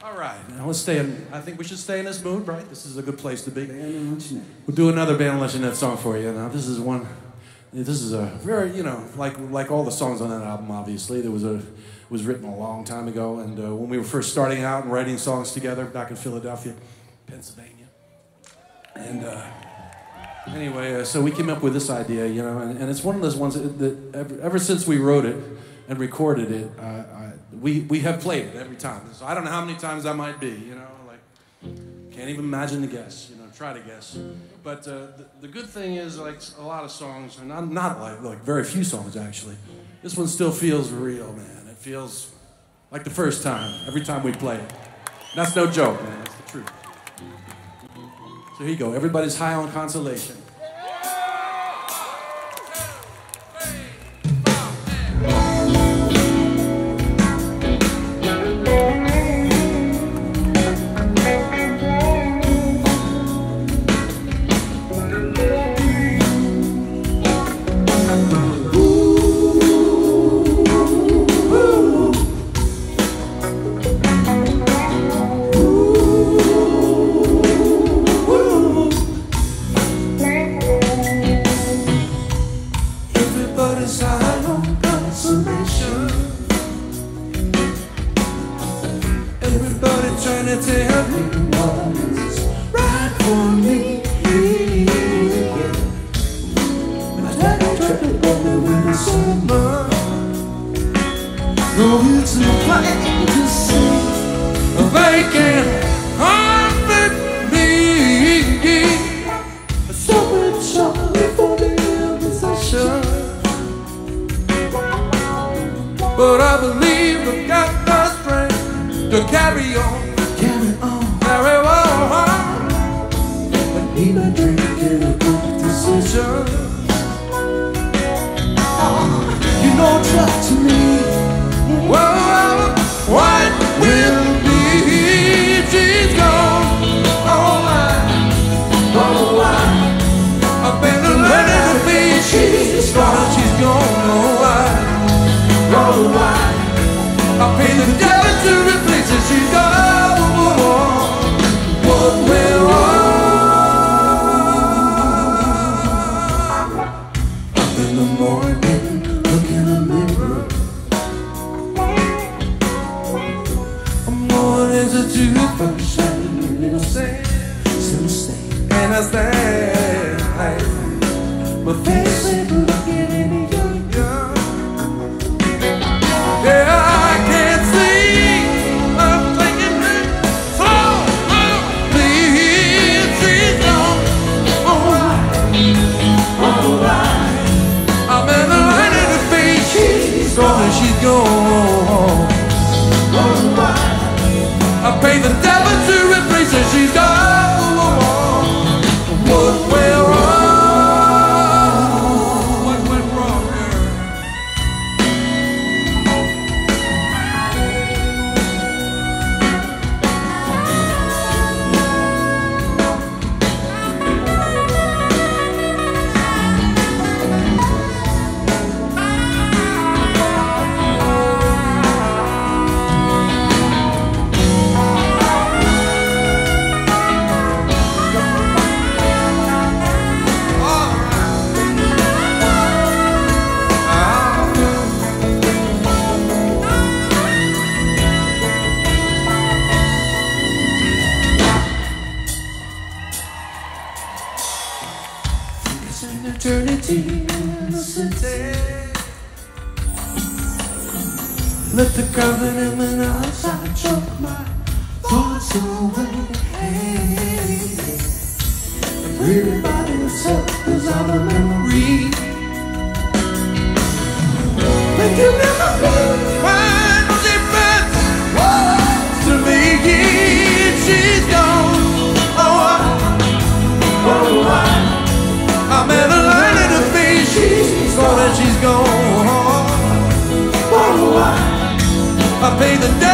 All right, now let's stay in, I think we should stay in this mood, right? This is a good place to be. Band Luncheonette. We'll do another Band Luncheonette song for you. Now, this is one, this is a very, you know, like all the songs on that album, obviously, there was a, was written a long time ago, and when we were first starting out and writing songs together back in Philadelphia, Pennsylvania. And anyway, so we came up with this idea, you know, and it's one of those ones that ever since we wrote it and recorded it, we have played it every time. So I don't know how many times I might be, you know, like, can't even imagine the guess, you know, try to guess. But the good thing is, like, a lot of songs, and not like very few songs, actually. This one still feels real, man. It feels like the first time, every time we play it. That's no joke, man, that's the truth. So here you go, everybody's high on consolation. I paid the